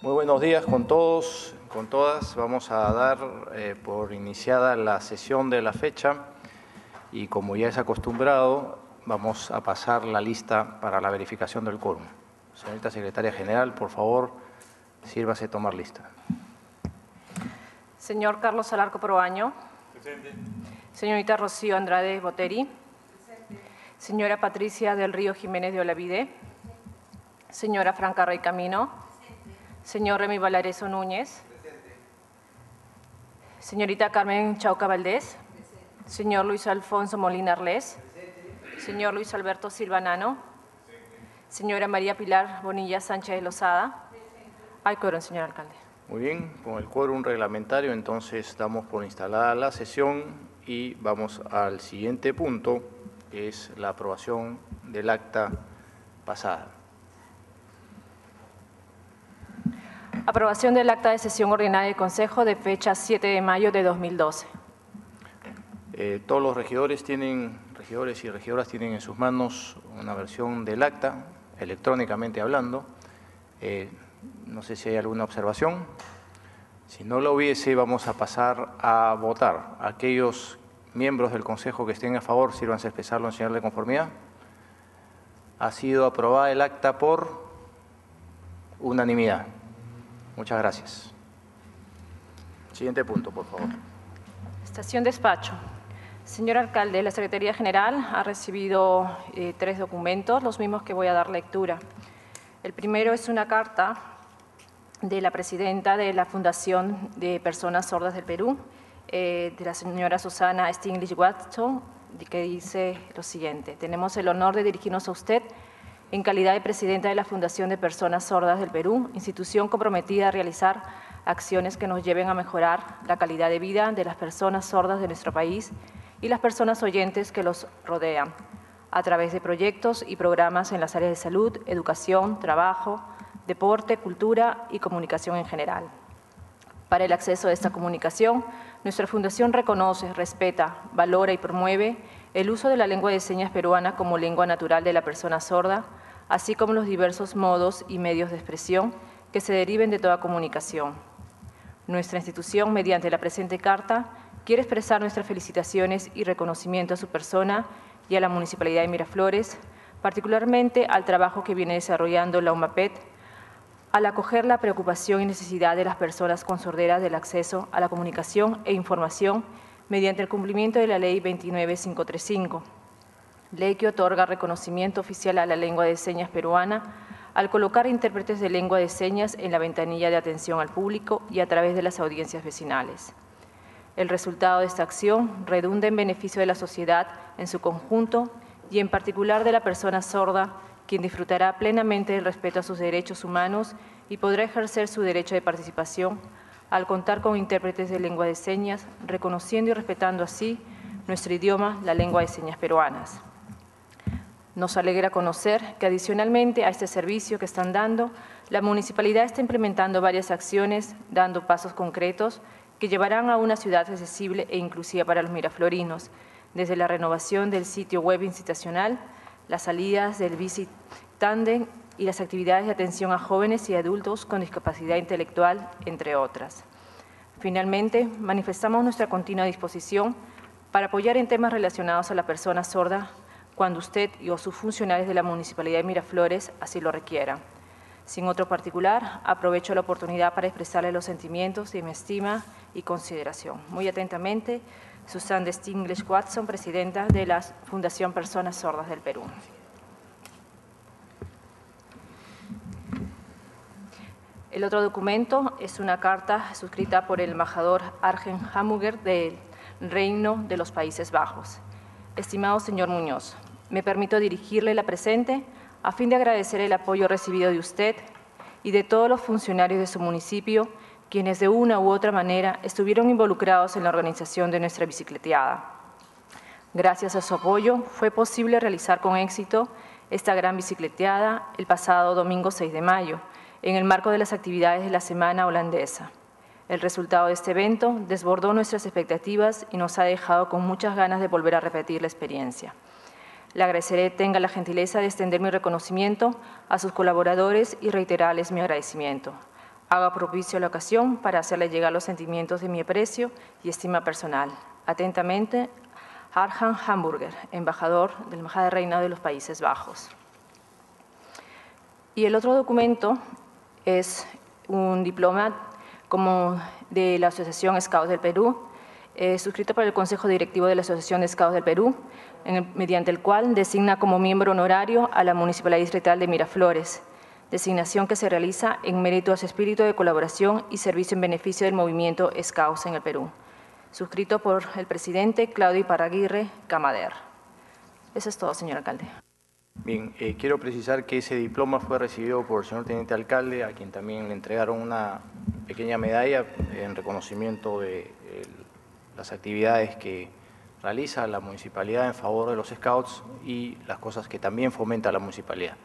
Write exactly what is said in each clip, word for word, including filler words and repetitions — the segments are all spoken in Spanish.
Muy buenos días con todos, con todas. Vamos a dar eh, por iniciada la sesión de la fecha y, como ya es acostumbrado, vamos a pasar la lista para la verificación del quórum. Señorita Secretaria General, por favor, sírvase a tomar lista. Señor Carlos Alarco Proaño. Presente. Señorita Rocío Andrade Botteri. Presente. Señora Patricia del Río Jiménez de Olavide. Señora Franca Rey Camino. Señor Remy Balarezo Núñez. Presente. Señorita Carmen Chauca Valdez. Presente. Señor Luis Alfonso Molina Arlés. Presente. Señor Luis Alberto Silva Nano. Presente. Señora María Pilar Bonilla Sánchez Lozada. Presente. Hay quórum, señor alcalde. Muy bien, con el quórum reglamentario, entonces damos por instalada la sesión y vamos al siguiente punto, que es la aprobación del acta pasada. Aprobación del acta de sesión ordinaria del Consejo de fecha siete de mayo de dos mil doce. Eh, todos los regidores tienen, regidores y regidoras tienen en sus manos una versión del acta, electrónicamente hablando. Eh, no sé si hay alguna observación. Si no la hubiese, vamos a pasar a votar. Aquellos miembros del Consejo que estén a favor, sírvanse a expresarlo en señal de conformidad. Ha sido aprobada el acta por unanimidad. Muchas gracias. Siguiente punto, por favor. Estación Despacho. Señor alcalde, la Secretaría General ha recibido eh, tres documentos, los mismos que voy a dar lectura. El primero es una carta de la presidenta de la Fundación de Personas Sordas del Perú, eh, de la señora Susana Stiglich Watson, que dice lo siguiente. Tenemos el honor de dirigirnos a usted en calidad de presidenta de la Fundación de Personas Sordas del Perú, institución comprometida a realizar acciones que nos lleven a mejorar la calidad de vida de las personas sordas de nuestro país y las personas oyentes que los rodean, a través de proyectos y programas en las áreas de salud, educación, trabajo, deporte, cultura y comunicación en general. Para el acceso a esta comunicación, nuestra Fundación reconoce, respeta, valora y promueve el uso de la lengua de señas peruana como lengua natural de la persona sorda, así como los diversos modos y medios de expresión que se deriven de toda comunicación. Nuestra institución, mediante la presente carta, quiere expresar nuestras felicitaciones y reconocimiento a su persona y a la Municipalidad de Miraflores, particularmente al trabajo que viene desarrollando la UMAPET, al acoger la preocupación y necesidad de las personas con sordera del acceso a la comunicación e información mediante el cumplimiento de la Ley veintinueve mil quinientos treinta y cinco, ley que otorga reconocimiento oficial a la lengua de señas peruana al colocar intérpretes de lengua de señas en la ventanilla de atención al público y a través de las audiencias vecinales. El resultado de esta acción redunda en beneficio de la sociedad en su conjunto y en particular de la persona sorda, quien disfrutará plenamente del respeto a sus derechos humanos y podrá ejercer su derecho de participación al contar con intérpretes de lengua de señas, reconociendo y respetando así nuestro idioma, la lengua de señas peruanas. Nos alegra conocer que adicionalmente a este servicio que están dando, la Municipalidad está implementando varias acciones, dando pasos concretos que llevarán a una ciudad accesible e inclusiva para los miraflorinos, desde la renovación del sitio web institucional, las salidas del bici tándem y las actividades de atención a jóvenes y adultos con discapacidad intelectual, entre otras. Finalmente, manifestamos nuestra continua disposición para apoyar en temas relacionados a la persona sorda cuando usted y o sus funcionarios de la Municipalidad de Miraflores así lo requieran. Sin otro particular, aprovecho la oportunidad para expresarle los sentimientos de mi estima y consideración. Muy atentamente, Susana Stiglich Watson, presidenta de la Fundación Personas Sordas del Perú. El otro documento es una carta suscrita por el embajador Arjen Hamburger del Reino de los Países Bajos. Estimado señor Muñoz, me permito dirigirle la presente a fin de agradecer el apoyo recibido de usted y de todos los funcionarios de su municipio, quienes de una u otra manera estuvieron involucrados en la organización de nuestra bicicleteada. Gracias a su apoyo, fue posible realizar con éxito esta gran bicicleteada el pasado domingo seis de mayo, en el marco de las actividades de la Semana Holandesa. El resultado de este evento desbordó nuestras expectativas y nos ha dejado con muchas ganas de volver a repetir la experiencia. Le agradeceré tenga la gentileza de extender mi reconocimiento a sus colaboradores y reiterarles mi agradecimiento. Haga propicio la ocasión para hacerle llegar los sentimientos de mi aprecio y estima personal. Atentamente, Arjen Hamburger, embajador del Majada Reina de los Países Bajos. Y el otro documento es un diploma como de la Asociación Scouts del Perú, eh, suscrito por el Consejo Directivo de la Asociación Scouts del Perú, en el, mediante el cual designa como miembro honorario a la Municipalidad Distrital de Miraflores, designación que se realiza en mérito a su espíritu de colaboración y servicio en beneficio del movimiento Scouts en el Perú. Suscrito por el presidente Claudio Paraguirre Camader. Eso es todo, señor alcalde. Bien, eh, quiero precisar que ese diploma fue recibido por el señor teniente alcalde, a quien también le entregaron una pequeña medalla en reconocimiento de eh, las actividades que realiza la municipalidad en favor de los scouts y las cosas que también fomenta la municipalidad.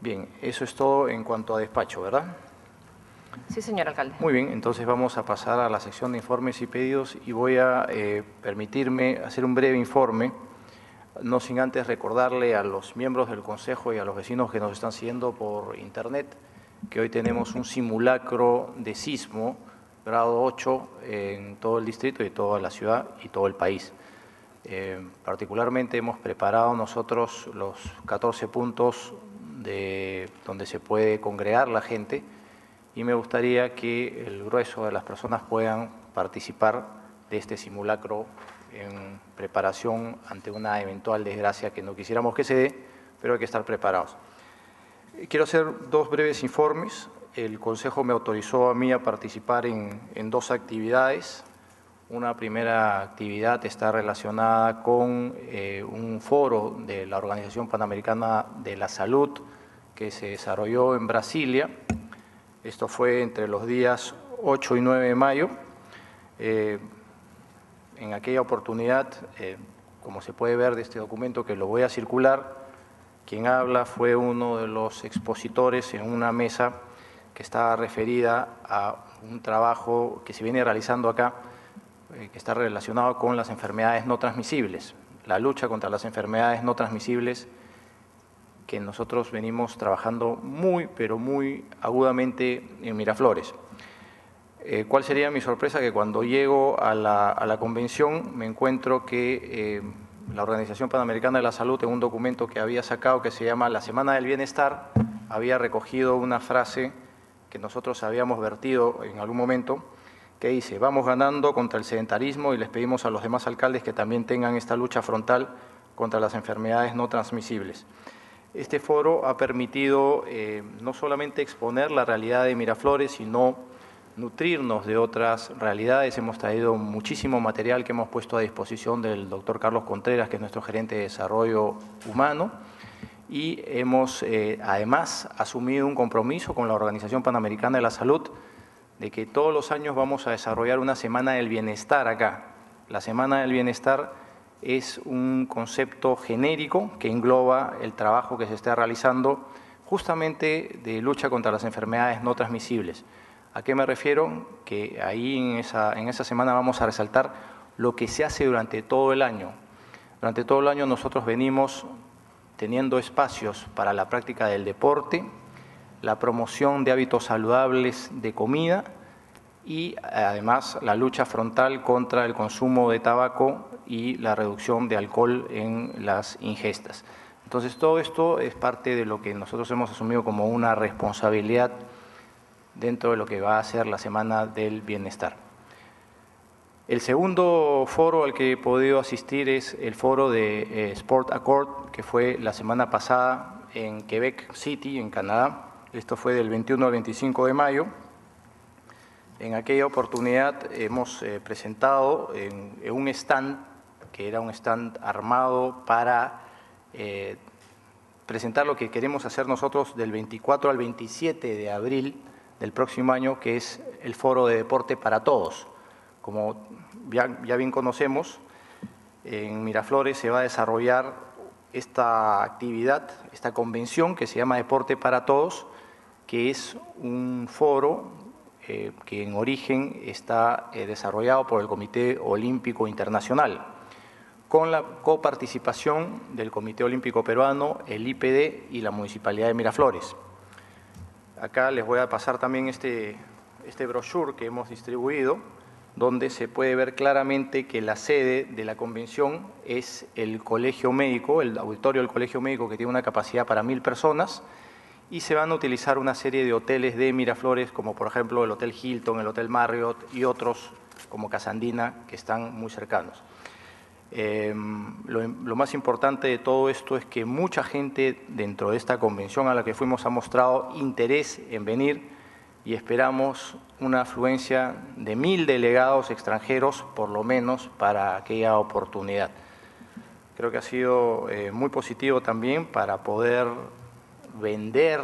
Bien, eso es todo en cuanto a despacho, ¿verdad? Sí, señor alcalde. Muy bien, entonces vamos a pasar a la sección de informes y pedidos y voy a eh, permitirme hacer un breve informe, no sin antes recordarle a los miembros del Consejo y a los vecinos que nos están siguiendo por Internet que hoy tenemos un simulacro de sismo grado ocho en todo el distrito y toda la ciudad y todo el país. Eh, particularmente hemos preparado nosotros los catorce puntos de donde se puede congregar la gente y me gustaría que el grueso de las personas puedan participar de este simulacro en preparación ante una eventual desgracia que no quisiéramos que se dé, pero hay que estar preparados. Quiero hacer dos breves informes. El Consejo me autorizó a mí a participar en, en dos actividades. Una primera actividad está relacionada con eh, un foro de la Organización Panamericana de la Salud que se desarrolló en Brasilia. Esto fue entre los días ocho y nueve de mayo. Eh, en aquella oportunidad, eh, como se puede ver de este documento que lo voy a circular, quien habla fue uno de los expositores en una mesa que estaba referida a un trabajo que se viene realizando acá, que está relacionado con las enfermedades no transmisibles, la lucha contra las enfermedades no transmisibles que nosotros venimos trabajando muy, pero muy agudamente en Miraflores. Eh, ¿Cuál sería mi sorpresa? Que cuando llego a la, a la convención me encuentro que eh, la Organización Panamericana de la Salud, en un documento que había sacado que se llama La Semana del Bienestar, había recogido una frase que nosotros habíamos vertido en algún momento, que dice, vamos ganando contra el sedentarismo y les pedimos a los demás alcaldes que también tengan esta lucha frontal contra las enfermedades no transmisibles. Este foro ha permitido eh, no solamente exponer la realidad de Miraflores, sino nutrirnos de otras realidades. Hemos traído muchísimo material que hemos puesto a disposición del doctor Carlos Contreras, que es nuestro gerente de desarrollo humano, y hemos eh, además asumido un compromiso con la Organización Panamericana de la Salud de que todos los años vamos a desarrollar una Semana del Bienestar acá. La Semana del Bienestar es un concepto genérico que engloba el trabajo que se está realizando justamente de lucha contra las enfermedades no transmisibles. ¿A qué me refiero? Que ahí en esa, en esa semana vamos a resaltar lo que se hace durante todo el año. Durante todo el año nosotros venimos teniendo espacios para la práctica del deporte, la promoción de hábitos saludables de comida y además la lucha frontal contra el consumo de tabaco y la reducción de alcohol en las ingestas. Entonces, todo esto es parte de lo que nosotros hemos asumido como una responsabilidad dentro de lo que va a ser la Semana del Bienestar. El segundo foro al que he podido asistir es el foro de eh, Sport Accord, que fue la semana pasada en Quebec City, en Canadá. Esto fue del veintiuno al veinticinco de mayo. En aquella oportunidad hemos eh, presentado en, en un stand, que era un stand armado para eh, presentar lo que queremos hacer nosotros del veinticuatro al veintisiete de abril del próximo año, que es el Foro de Deporte para Todos. Como ya, ya bien conocemos, en Miraflores se va a desarrollar esta actividad, esta convención que se llama Deporte para Todos, que es un foro eh, que en origen está eh, desarrollado por el Comité Olímpico Internacional, con la coparticipación del Comité Olímpico Peruano, el I P D y la Municipalidad de Miraflores. Acá les voy a pasar también este, este brochure que hemos distribuido, donde se puede ver claramente que la sede de la convención es el colegio médico, el auditorio del colegio médico, que tiene una capacidad para mil personas, y se van a utilizar una serie de hoteles de Miraflores, como por ejemplo el Hotel Hilton, el Hotel Marriott y otros como Casandina, que están muy cercanos. Eh, lo, lo más importante de todo esto es que mucha gente dentro de esta convención a la que fuimos ha mostrado interés en venir, y esperamos una afluencia de mil delegados extranjeros, por lo menos, para aquella oportunidad. Creo que ha sido eh, muy positivo también para poder vender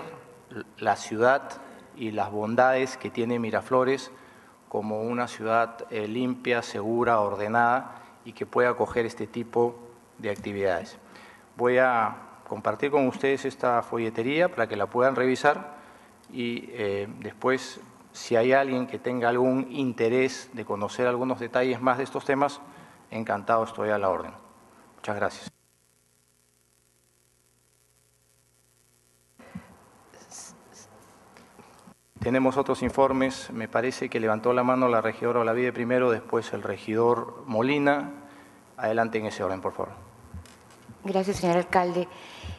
la ciudad y las bondades que tiene Miraflores como una ciudad eh, limpia, segura, ordenada y que pueda acoger este tipo de actividades. Voy a compartir con ustedes esta folletería para que la puedan revisar y eh, después, si hay alguien que tenga algún interés de conocer algunos detalles más de estos temas, encantado estoy a la orden. Muchas gracias. Tenemos otros informes. Me parece que levantó la mano la regidora Olavide primero, después el regidor Molina. Adelante en ese orden, por favor. Gracias, señor alcalde.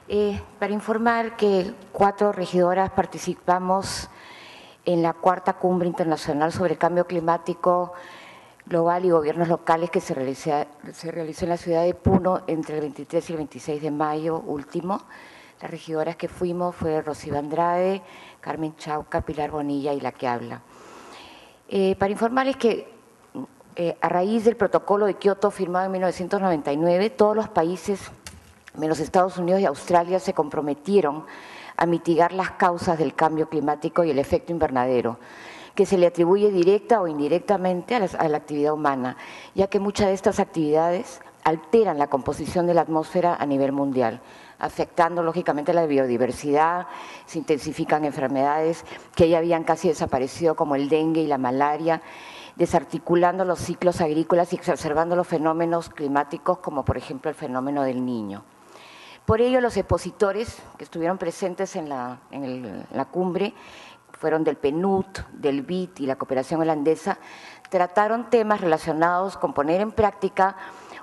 Eh, para informar que cuatro regidoras participamos en la cuarta Cumbre Internacional sobre Cambio Climático Global y Gobiernos Locales que se, realiza, se realizó en la ciudad de Puno entre el veintitrés y el veintiséis de mayo último. Las regidoras que fuimos fue Rocío Andrade, Carmen Chauca, Pilar Bonilla y la que habla. Eh, para informarles que eh, a raíz del protocolo de Kioto firmado en mil novecientos noventa y nueve, todos los países, menos Estados Unidos y Australia, se comprometieron a mitigar las causas del cambio climático y el efecto invernadero, que se le atribuye directa o indirectamente a la, a la actividad humana, ya que muchas de estas actividades alteran la composición de la atmósfera a nivel mundial, afectando lógicamente la biodiversidad, se intensifican enfermedades que ya habían casi desaparecido como el dengue y la malaria, desarticulando los ciclos agrícolas y exacerbando los fenómenos climáticos como por ejemplo el fenómeno del Niño. Por ello, los expositores que estuvieron presentes en la, en el, la cumbre fueron del P N U D, del B I T y la cooperación holandesa, trataron temas relacionados con poner en práctica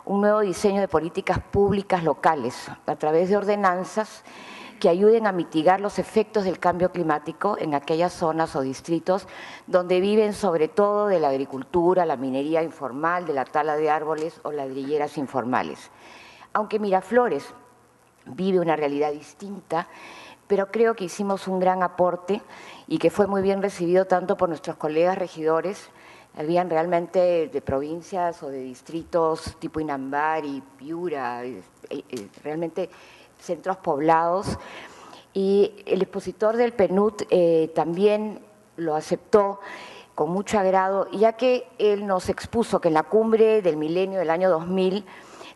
un nuevo diseño de políticas públicas locales a través de ordenanzas que ayuden a mitigar los efectos del cambio climático en aquellas zonas o distritos donde viven sobre todo de la agricultura, la minería informal, de la tala de árboles o ladrilleras informales. Aunque Miraflores vive una realidad distinta, pero creo que hicimos un gran aporte y que fue muy bien recibido tanto por nuestros colegas regidores, habían realmente de provincias o de distritos tipo Inambari, Piura, realmente centros poblados. Y el expositor del P N U D eh, también lo aceptó con mucho agrado, ya que él nos expuso que en la cumbre del milenio del año dos mil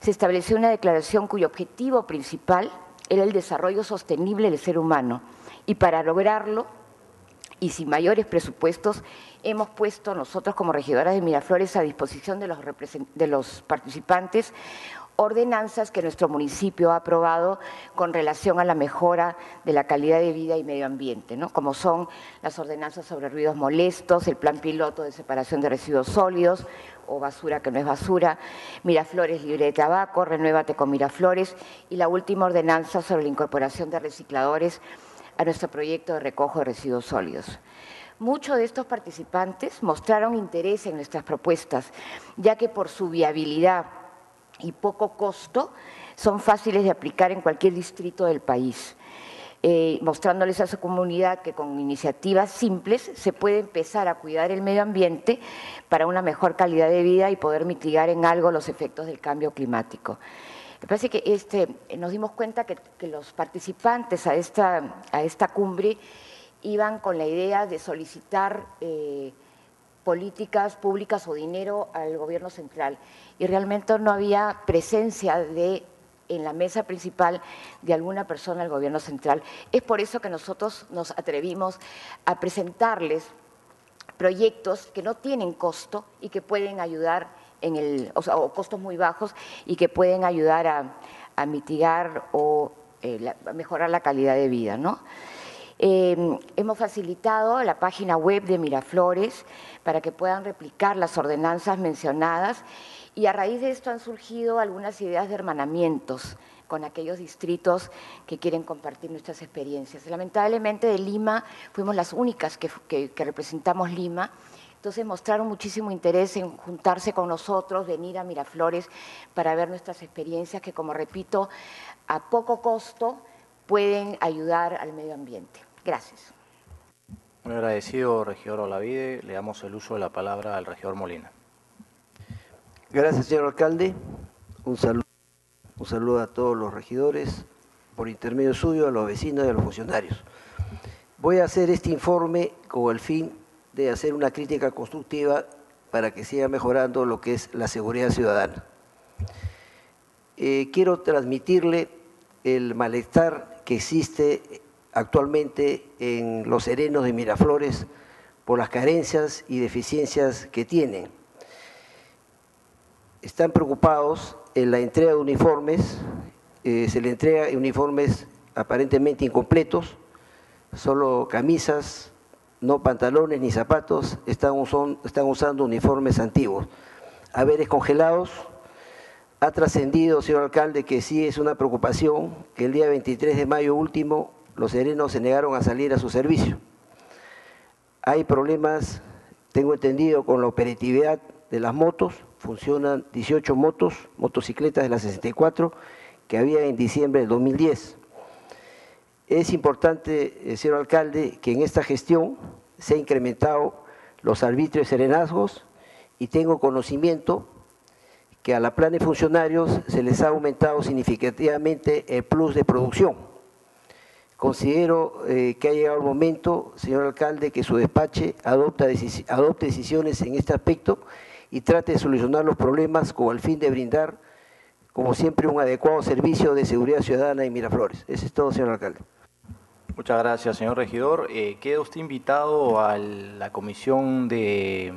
se estableció una declaración cuyo objetivo principal era el desarrollo sostenible del ser humano. Y para lograrlo, y sin mayores presupuestos, hemos puesto nosotros como regidoras de Miraflores a disposición de los, de los participantes ordenanzas que nuestro municipio ha aprobado con relación a la mejora de la calidad de vida y medio ambiente, ¿no? Como son las ordenanzas sobre ruidos molestos, el plan piloto de separación de residuos sólidos o basura que no es basura, Miraflores libre de tabaco, renuévate con Miraflores y la última ordenanza sobre la incorporación de recicladores a nuestro proyecto de recojo de residuos sólidos. Muchos de estos participantes mostraron interés en nuestras propuestas, ya que por su viabilidad y poco costo son fáciles de aplicar en cualquier distrito del país, eh, mostrándoles a su comunidad que con iniciativas simples se puede empezar a cuidar el medio ambiente para una mejor calidad de vida y poder mitigar en algo los efectos del cambio climático. Me parece que este, nos dimos cuenta que, que los participantes a esta, a esta cumbre iban con la idea de solicitar eh, políticas públicas o dinero al gobierno central y realmente no había presencia de, en la mesa principal de alguna persona del gobierno central. Es por eso que nosotros nos atrevimos a presentarles proyectos que no tienen costo y que pueden ayudar en el, o sea, o costos muy bajos y que pueden ayudar a, a mitigar o eh, la, a mejorar la calidad de vida, ¿no? Eh, hemos facilitado la página web de Miraflores para que puedan replicar las ordenanzas mencionadas, y a raíz de esto han surgido algunas ideas de hermanamientos con aquellos distritos que quieren compartir nuestras experiencias. Lamentablemente de Lima fuimos las únicas que, que, que representamos Lima. Entonces mostraron muchísimo interés en juntarse con nosotros, venir a Miraflores para ver nuestras experiencias que, como repito, a poco costo pueden ayudar al medio ambiente. Gracias. Muy agradecido, regidor Olavide. Le damos el uso de la palabra al regidor Molina. Gracias, señor alcalde. Un saludo, un saludo a todos los regidores, por intermedio suyo, a los vecinos y a los funcionarios. Voy a hacer este informe con el fin de hacer una crítica constructiva para que siga mejorando lo que es la seguridad ciudadana. Eh, quiero transmitirle el malestar que existe actualmente en los serenos de Miraflores por las carencias y deficiencias que tienen. Están preocupados en la entrega de uniformes, eh, se le entrega uniformes aparentemente incompletos, solo camisas, no pantalones ni zapatos, están, uson, están usando uniformes antiguos. Haberes congelados. Ha trascendido, señor alcalde, que sí es una preocupación que el día veintitrés de mayo último los serenos se negaron a salir a su servicio. Hay problemas, tengo entendido, con la operatividad de las motos. Funcionan dieciocho motos, motocicletas de las sesenta y cuatro que había en diciembre del dos mil diez. Es importante, señor alcalde, que en esta gestión se han incrementado los arbitrios y serenazgos, y tengo conocimiento que a la plana de funcionarios se les ha aumentado significativamente el plus de producción. Considero eh, que ha llegado el momento, señor alcalde, que su despache adopta decis- adopte decisiones en este aspecto y trate de solucionar los problemas con el fin de brindar, como siempre, un adecuado servicio de seguridad ciudadana en Miraflores. Eso es todo, señor alcalde. Muchas gracias, señor regidor. Eh, queda usted invitado a la comisión de,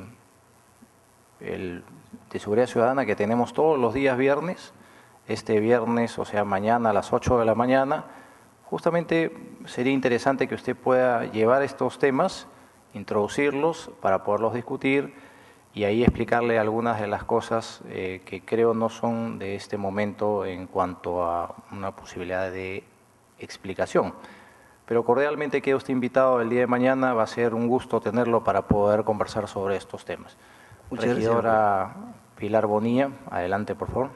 el, de seguridad ciudadana que tenemos todos los días viernes. Este viernes, o sea, mañana a las ocho de la mañana. Justamente sería interesante que usted pueda llevar estos temas, introducirlos para poderlos discutir y ahí explicarle algunas de las cosas eh, que creo no son de este momento en cuanto a una posibilidad de explicación. Pero cordialmente queda usted invitado el día de mañana, va a ser un gusto tenerlo para poder conversar sobre estos temas. Muchas gracias. Regidora Pilar Bonilla, adelante por favor.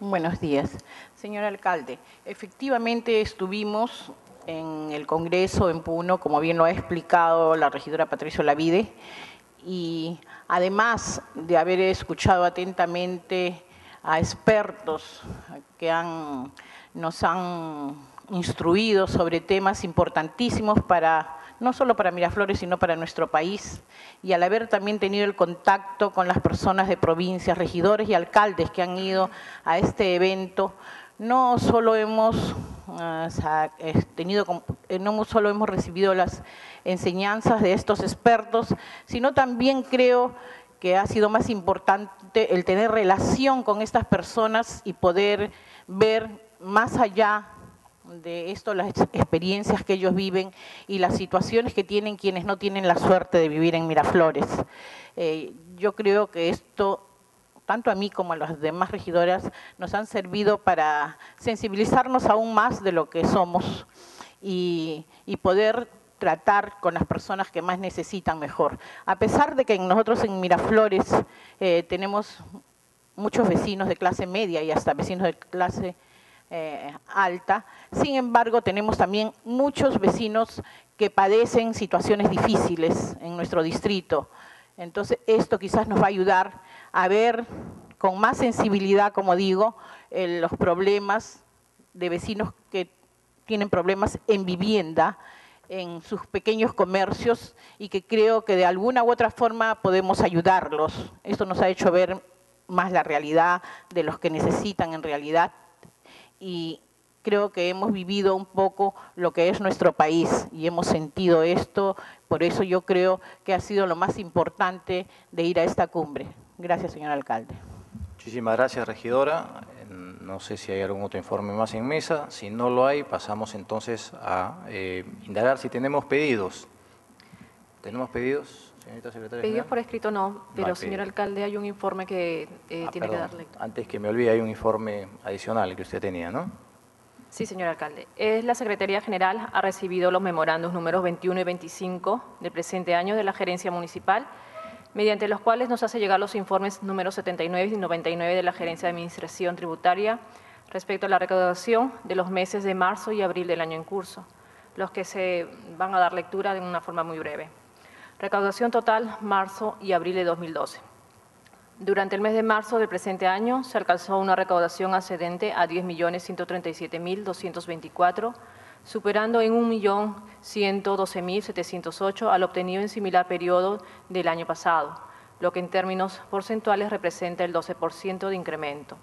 Buenos días, señor alcalde. Efectivamente estuvimos en el Congreso en Puno, como bien lo ha explicado la regidora Patricia Olavide, y además de haber escuchado atentamente a expertos que han, nos han instruido sobre temas importantísimos para, no solo para Miraflores, sino para nuestro país, y al haber también tenido el contacto con las personas de provincias, regidores y alcaldes que han ido a este evento, no solo hemos tenido, no solo hemos recibido las enseñanzas de estos expertos, sino también creo que ha sido más importante el tener relación con estas personas y poder ver más allá de esto las experiencias que ellos viven y las situaciones que tienen quienes no tienen la suerte de vivir en Miraflores. Eh, yo creo que esto, tanto a mí como a las demás regidoras, nos han servido para sensibilizarnos aún más de lo que somos y, y poder tratar con las personas que más necesitan mejor. A pesar de que nosotros en Miraflores eh, tenemos muchos vecinos de clase media y hasta vecinos de clase eh, alta, sin embargo tenemos también muchos vecinos que padecen situaciones difíciles en nuestro distrito. Entonces, esto quizás nos va a ayudar a ver con más sensibilidad, como digo, eh, los problemas de vecinos que tienen problemas en vivienda, en sus pequeños comercios, y que creo que de alguna u otra forma podemos ayudarlos. Esto nos ha hecho ver más la realidad de los que necesitan en realidad, y creo que hemos vivido un poco lo que es nuestro país y hemos sentido esto. Por eso yo creo que ha sido lo más importante de ir a esta cumbre. Gracias, señor alcalde. Muchísimas gracias, regidora. No sé si hay algún otro informe más en mesa. Si no lo hay, pasamos entonces a eh, indagar si tenemos pedidos. ¿Tenemos pedidos, señorita secretaria? Pedidos por escrito no, pero no, señor alcalde, hay un informe que eh, ah, tiene perdón. que darle. Antes que me olvide, hay un informe adicional que usted tenía, ¿no? Sí, señor alcalde. Es la Secretaría General ha recibido los memorandos números veintiuno y veinticinco del presente año de la Gerencia Municipal, mediante los cuales nos hace llegar los informes números setenta y nueve y noventa y nueve de la Gerencia de Administración Tributaria respecto a la recaudación de los meses de marzo y abril del año en curso, los que se van a dar lectura de una forma muy breve. Recaudación total, marzo y abril de dos mil doce. Durante el mes de marzo del presente año se alcanzó una recaudación ascendente a diez millones ciento treinta y siete mil doscientos veinticuatro, superando en un millón ciento doce mil setecientos ocho al obtenido en similar periodo del año pasado, lo que en términos porcentuales representa el doce por ciento de incremento.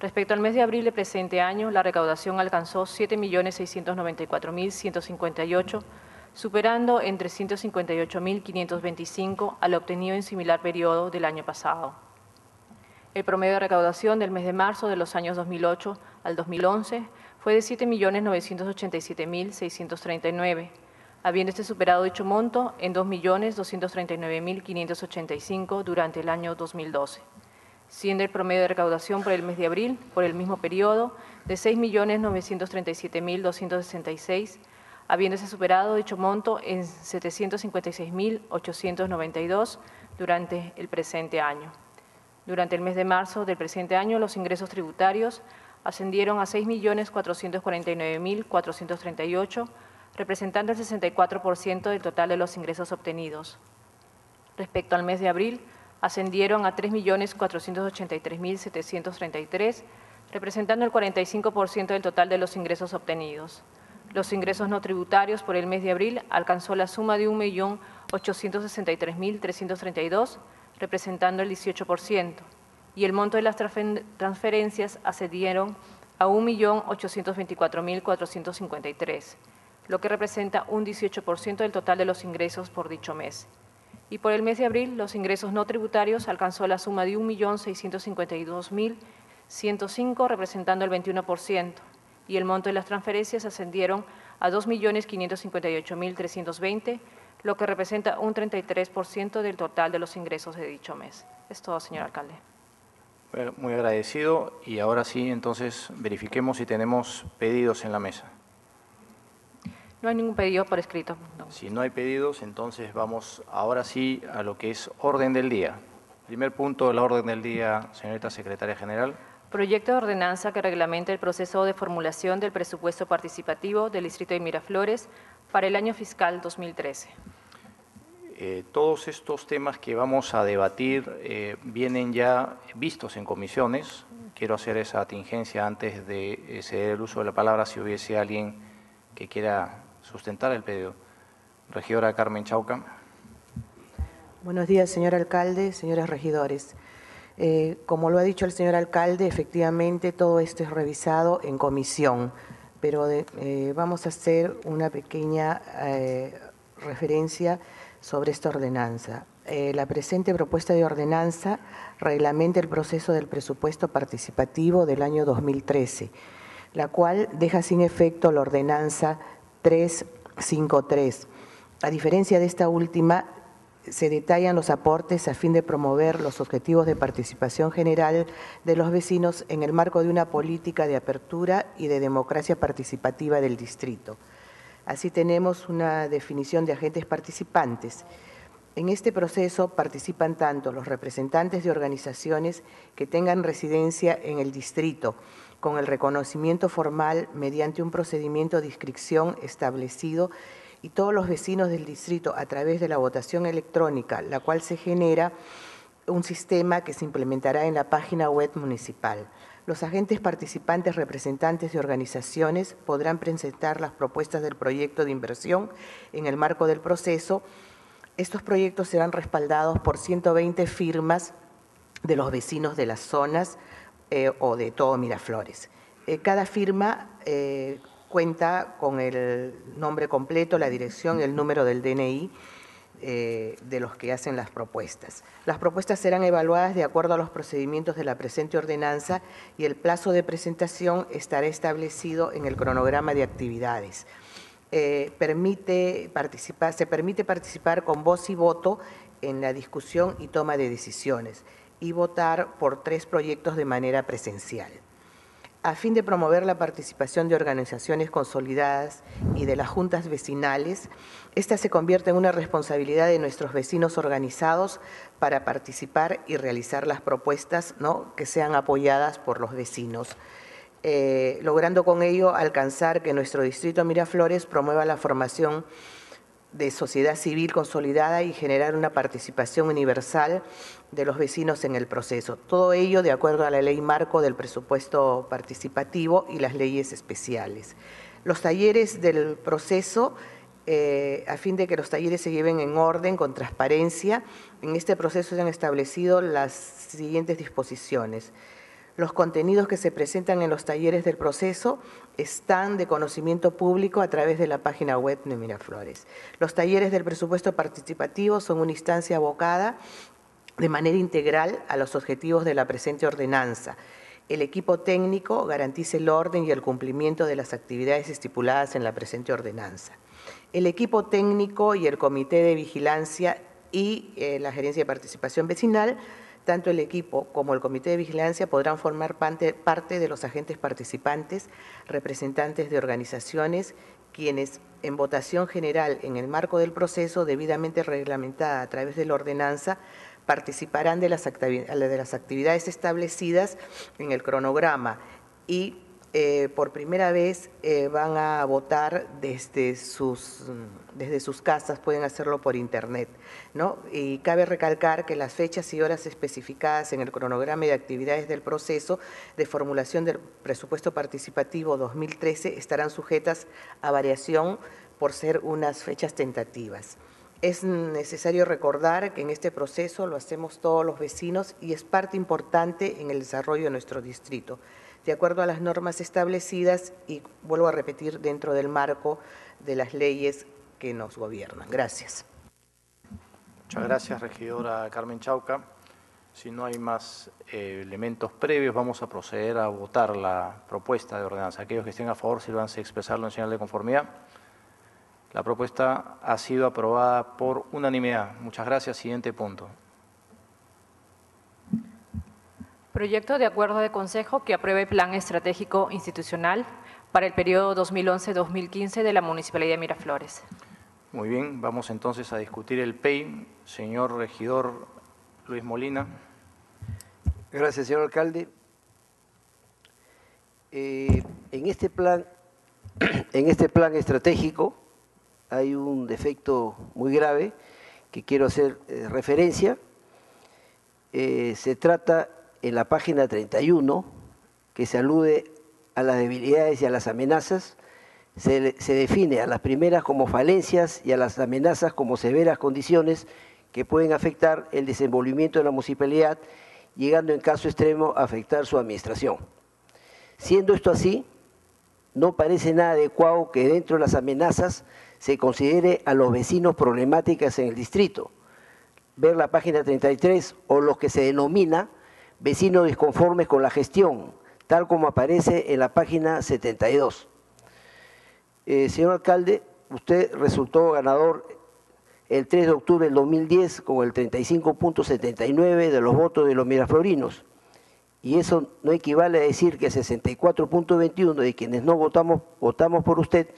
Respecto al mes de abril del presente año, la recaudación alcanzó siete millones seiscientos noventa y cuatro mil ciento cincuenta y ocho, superando en trescientos cincuenta y ocho mil quinientos veinticinco al obtenido en similar periodo del año pasado. El promedio de recaudación del mes de marzo de los años dos mil ocho al dos mil once fue de siete millones novecientos ochenta y siete mil seiscientos treinta y nueve, habiendo este superado dicho monto en dos millones doscientos treinta y nueve mil quinientos ochenta y cinco durante el año dos mil doce, siendo el promedio de recaudación por el mes de abril, por el mismo periodo, de seis millones novecientos treinta y siete mil doscientos sesenta y seis, habiéndose superado dicho monto en setecientos cincuenta y seis mil ochocientos noventa y dos durante el presente año. Durante el mes de marzo del presente año, los ingresos tributarios ascendieron a seis millones cuatrocientos cuarenta y nueve mil cuatrocientos treinta y ocho, representando el sesenta y cuatro por ciento del total de los ingresos obtenidos. Respecto al mes de abril, ascendieron a tres millones cuatrocientos ochenta y tres mil setecientos treinta y tres, representando el cuarenta y cinco por ciento del total de los ingresos obtenidos. Los ingresos no tributarios por el mes de abril alcanzó la suma de un millón ochocientos sesenta y tres mil trescientos treinta y dos, representando el dieciocho por ciento. Y el monto de las transferencias ascendieron a un millón ochocientos veinticuatro mil cuatrocientos cincuenta y tres, lo que representa un dieciocho por ciento del total de los ingresos por dicho mes. Y por el mes de abril, los ingresos no tributarios alcanzó la suma de un millón seiscientos cincuenta y dos mil ciento cinco, representando el veintiuno por ciento, y el monto de las transferencias ascendieron a dos millones quinientos cincuenta y ocho mil trescientos veinte, lo que representa un treinta y tres por ciento del total de los ingresos de dicho mes. Es todo, señor alcalde. Bueno, muy agradecido. Y ahora sí, entonces, verifiquemos si tenemos pedidos en la mesa. No hay ningún pedido por escrito. No. Si no hay pedidos, entonces vamos ahora sí a lo que es orden del día. Primer punto de la orden del día, señorita secretaria general. Proyecto de ordenanza que reglamenta el proceso de formulación del presupuesto participativo del distrito de Miraflores para el año fiscal dos mil trece. Eh, todos estos temas que vamos a debatir eh, vienen ya vistos en comisiones. Quiero hacer esa atingencia antes de ceder el uso de la palabra si hubiese alguien que quiera sustentar el pedido. Regidora Carmen Chauca. Buenos días, señor alcalde, señores regidores. Eh, como lo ha dicho el señor alcalde, efectivamente todo esto es revisado en comisión, pero de, eh, vamos a hacer una pequeña eh, referencia sobre esta ordenanza. Eh, la presente propuesta de ordenanza reglamenta el proceso del presupuesto participativo del año dos mil trece, la cual deja sin efecto la ordenanza trescientos cincuenta y tres. A diferencia de esta última, se detallan los aportes a fin de promover los objetivos de participación general de los vecinos en el marco de una política de apertura y de democracia participativa del distrito. Así tenemos una definición de agentes participantes. En este proceso participan tanto los representantes de organizaciones que tengan residencia en el distrito, con el reconocimiento formal mediante un procedimiento de inscripción establecido, y todos los vecinos del distrito a través de la votación electrónica, la cual se genera un sistema que se implementará en la página web municipal. Los agentes participantes representantes de organizaciones podrán presentar las propuestas del proyecto de inversión en el marco del proceso. Estos proyectos serán respaldados por ciento veinte firmas de los vecinos de las zonas eh, o de todo Miraflores. Eh, cada firma eh, cuenta con el nombre completo, la dirección y el número del D N I eh, de los que hacen las propuestas. Las propuestas serán evaluadas de acuerdo a los procedimientos de la presente ordenanza y el plazo de presentación estará establecido en el cronograma de actividades. Eh, permite participar, se permite participar con voz y voto en la discusión y toma de decisiones y votar por tres proyectos de manera presencial. A fin de promover la participación de organizaciones consolidadas y de las juntas vecinales, esta se convierte en una responsabilidad de nuestros vecinos organizados para participar y realizar las propuestas, ¿no?, que sean apoyadas por los vecinos. Eh, logrando con ello alcanzar que nuestro distrito Miraflores promueva la formación de sociedad civil consolidada y generar una participación universal de los vecinos en el proceso. Todo ello de acuerdo a la ley marco del presupuesto participativo y las leyes especiales. Los talleres del proceso, eh, a fin de que los talleres se lleven en orden, con transparencia, en este proceso se han establecido las siguientes disposiciones. Los contenidos que se presentan en los talleres del proceso están de conocimiento público a través de la página web de Miraflores. Los talleres del presupuesto participativo son una instancia abocada de manera integral a los objetivos de la presente ordenanza. El equipo técnico garantiza el orden y el cumplimiento de las actividades estipuladas en la presente ordenanza. El equipo técnico y el comité de vigilancia y eh, la gerencia de participación vecinal, tanto el equipo como el comité de vigilancia podrán formar parte, parte de los agentes participantes, representantes de organizaciones, quienes en votación general en el marco del proceso debidamente reglamentada a través de la ordenanza participarán de las actividades establecidas en el cronograma y eh, por primera vez eh, van a votar desde sus, desde sus casas, pueden hacerlo por internet, ¿no? Y cabe recalcar que las fechas y horas especificadas en el cronograma de actividades del proceso de formulación del presupuesto participativo dos mil trece estarán sujetas a variación por ser unas fechas tentativas. Es necesario recordar que en este proceso lo hacemos todos los vecinos y es parte importante en el desarrollo de nuestro distrito, de acuerdo a las normas establecidas y, vuelvo a repetir, dentro del marco de las leyes que nos gobiernan. Gracias. Muchas gracias, regidora Carmen Chauca. Si no hay más eh, elementos previos, vamos a proceder a votar la propuesta de ordenanza. Aquellos que estén a favor, sírvanse a expresarlo en señal de conformidad. La propuesta ha sido aprobada por unanimidad. Muchas gracias. Siguiente punto. Proyecto de acuerdo de consejo que apruebe plan estratégico institucional para el periodo dos mil once a dos mil quince de la Municipalidad de Miraflores. Muy bien, vamos entonces a discutir el P E I. Señor regidor Luis Molina. Gracias, señor alcalde. Eh, en, este plan, en este plan estratégico hay un defecto muy grave que quiero hacer eh, referencia. Eh, se trata en la página treinta y uno, que se alude a las debilidades y a las amenazas, se, se define a las primeras como falencias y a las amenazas como severas condiciones que pueden afectar el desenvolvimiento de la municipalidad, llegando en caso extremo a afectar su administración. Siendo esto así, no parece nada adecuado que dentro de las amenazas se considere a los vecinos problemáticas en el distrito. Ver la página treinta y tres o los que se denomina vecinos disconformes con la gestión, tal como aparece en la página setenta y dos. Eh, señor alcalde, usted resultó ganador el tres de octubre del dos mil diez con el treinta y cinco punto setenta y nueve de los votos de los miraflorinos. Y eso no equivale a decir que el sesenta y cuatro punto veintiuno de quienes no votamos, votamos por usted,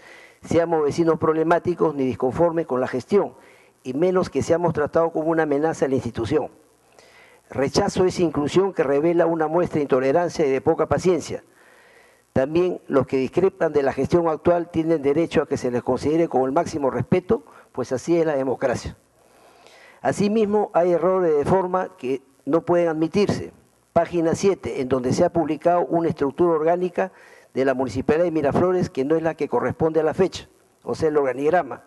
seamos vecinos problemáticos ni disconformes con la gestión, y menos que seamos tratados como una amenaza a la institución. Rechazo esa inclusión que revela una muestra de intolerancia y de poca paciencia. También los que discrepan de la gestión actual tienen derecho a que se les considere con el máximo respeto, pues así es la democracia. Asimismo, hay errores de forma que no pueden admitirse. Página siete, en donde se ha publicado una estructura orgánica de la Municipalidad de Miraflores que no es la que corresponde a la fecha, o sea, el organigrama.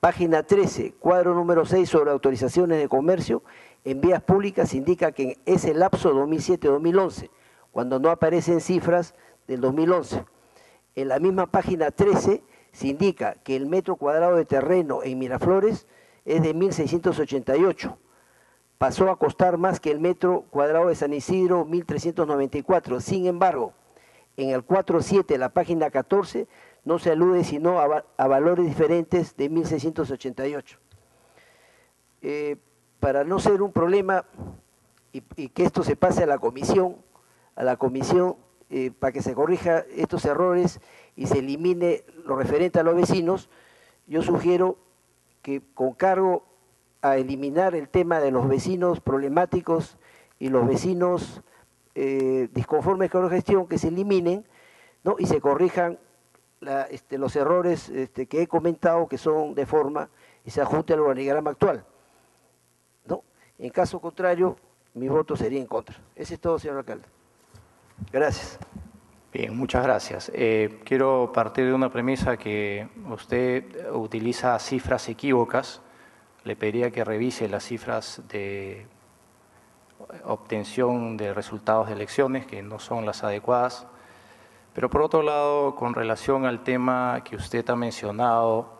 Página trece, cuadro número seis sobre autorizaciones de comercio en vías públicas indica que es el lapso dos mil siete a dos mil once, cuando no aparecen cifras del dos mil once. En la misma página trece se indica que el metro cuadrado de terreno en Miraflores es de mil seiscientos ochenta y ocho. Pasó a costar más que el metro cuadrado de San Isidro, mil trescientos noventa y cuatro. Sin embargo, en el cuatro punto siete, la página catorce, no se alude sino a, a valores diferentes de mil seiscientos ochenta y ocho. Eh, para no ser un problema y, y que esto se pase a la comisión, a la comisión eh, para que se corrija estos errores y se elimine lo referente a los vecinos, yo sugiero que con cargo a eliminar el tema de los vecinos problemáticos y los vecinos eh, disconformes con la gestión, que se eliminen, ¿no? Y se corrijan la, este, los errores este, que he comentado, que son de forma, y se ajuste al organigrama actual, ¿no? En caso contrario, mi voto sería en contra. Ese es todo, señor alcalde. Gracias. Bien, muchas gracias. Eh, quiero partir de una premisa que usted utiliza cifras equívocas. Le pediría que revise las cifras de obtención de resultados de elecciones, que no son las adecuadas. Pero por otro lado, con relación al tema que usted ha mencionado,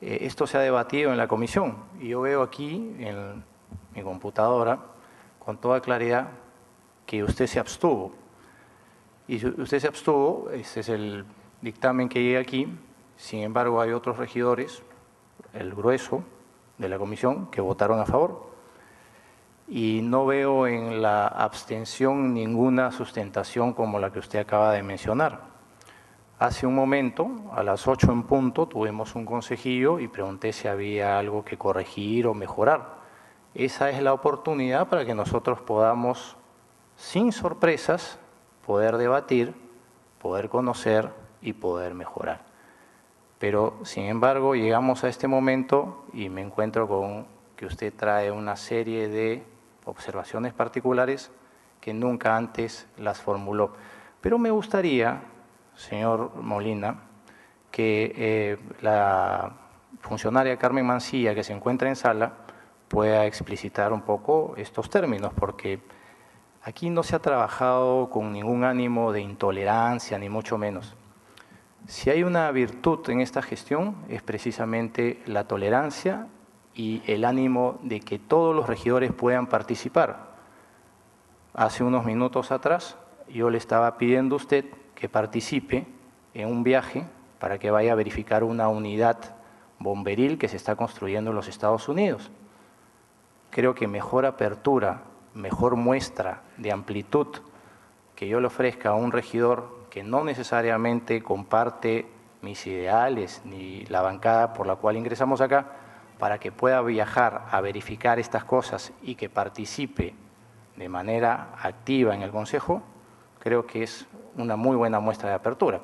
eh, esto se ha debatido en la comisión. Y yo veo aquí, en mi computadora, con toda claridad, que usted se abstuvo. Y usted se abstuvo, ese es el dictamen que llega aquí. Sin embargo, hay otros regidores, el grueso de la comisión, que votaron a favor. Y no veo en la abstención ninguna sustentación como la que usted acaba de mencionar. Hace un momento, a las ocho en punto, tuvimos un consejillo y pregunté si había algo que corregir o mejorar. Esa es la oportunidad para que nosotros podamos, sin sorpresas, poder debatir, poder conocer y poder mejorar. Pero, sin embargo, llegamos a este momento y me encuentro con que usted trae una serie de observaciones particulares que nunca antes las formuló. Pero me gustaría, señor Molina, que eh, la funcionaria Carmen Mancilla, que se encuentra en sala, pueda explicitar un poco estos términos, porque aquí no se ha trabajado con ningún ánimo de intolerancia, ni mucho menos. Si hay una virtud en esta gestión, es precisamente la tolerancia y el ánimo de que todos los regidores puedan participar. Hace unos minutos atrás, yo le estaba pidiendo a usted que participe en un viaje para que vaya a verificar una unidad bomberil que se está construyendo en los Estados Unidos. Creo que mejor apertura, mejor muestra de amplitud que yo le ofrezca a un regidor que no necesariamente comparte mis ideales ni la bancada por la cual ingresamos acá, para que pueda viajar a verificar estas cosas y que participe de manera activa en el Consejo, creo que es una muy buena muestra de apertura.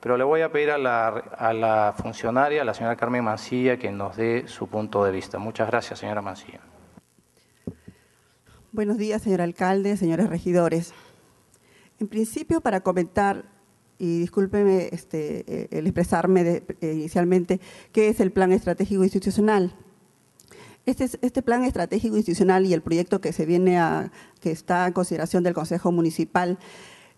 Pero le voy a pedir a la, a la funcionaria, a la señora Carmen Mancilla, que nos dé su punto de vista. Muchas gracias, señora Mancilla. Buenos días, señor alcalde, señores regidores. En principio, para comentar, y discúlpeme este, el expresarme de, eh, inicialmente, ¿qué es el plan estratégico institucional? Este, este plan estratégico institucional y el proyecto que se viene a, que está en consideración del Consejo Municipal,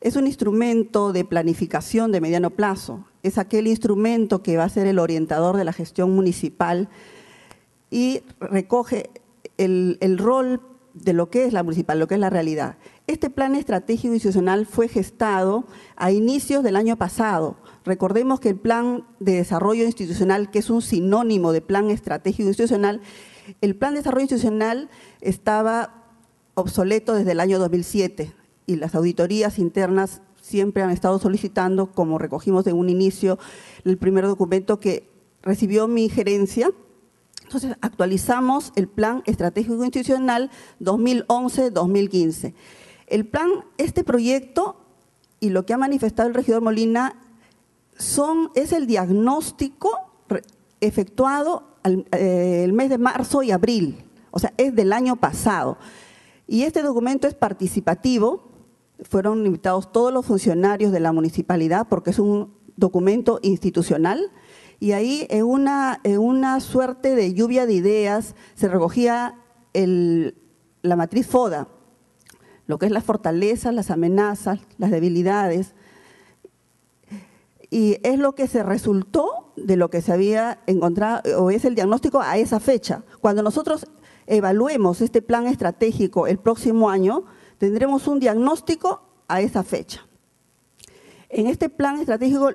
es un instrumento de planificación de mediano plazo. Es aquel instrumento que va a ser el orientador de la gestión municipal y recoge el, el rol de lo que es la municipal, lo que es la realidad. Este plan estratégico institucional fue gestado a inicios del año pasado. Recordemos que el plan de desarrollo institucional, que es un sinónimo de plan estratégico institucional, el plan de desarrollo institucional estaba obsoleto desde el año dos mil siete y las auditorías internas siempre han estado solicitando, como recogimos en un inicio, el primer documento que recibió mi gerencia. Entonces, actualizamos el Plan Estratégico Institucional dos mil once dos mil quince. El plan, este proyecto y lo que ha manifestado el regidor Molina son, es el diagnóstico efectuado al, eh, el mes de marzo y abril, o sea, es del año pasado. Y este documento es participativo, fueron invitados todos los funcionarios de la municipalidad porque es un documento institucional. Y ahí, en una, en una suerte de lluvia de ideas, se recogía el, la matriz FODA, lo que es las fortalezas, las amenazas, las debilidades. Y es lo que se resultó de lo que se había encontrado, o es el diagnóstico a esa fecha. Cuando nosotros evaluemos este plan estratégico el próximo año, tendremos un diagnóstico a esa fecha. En este plan estratégico,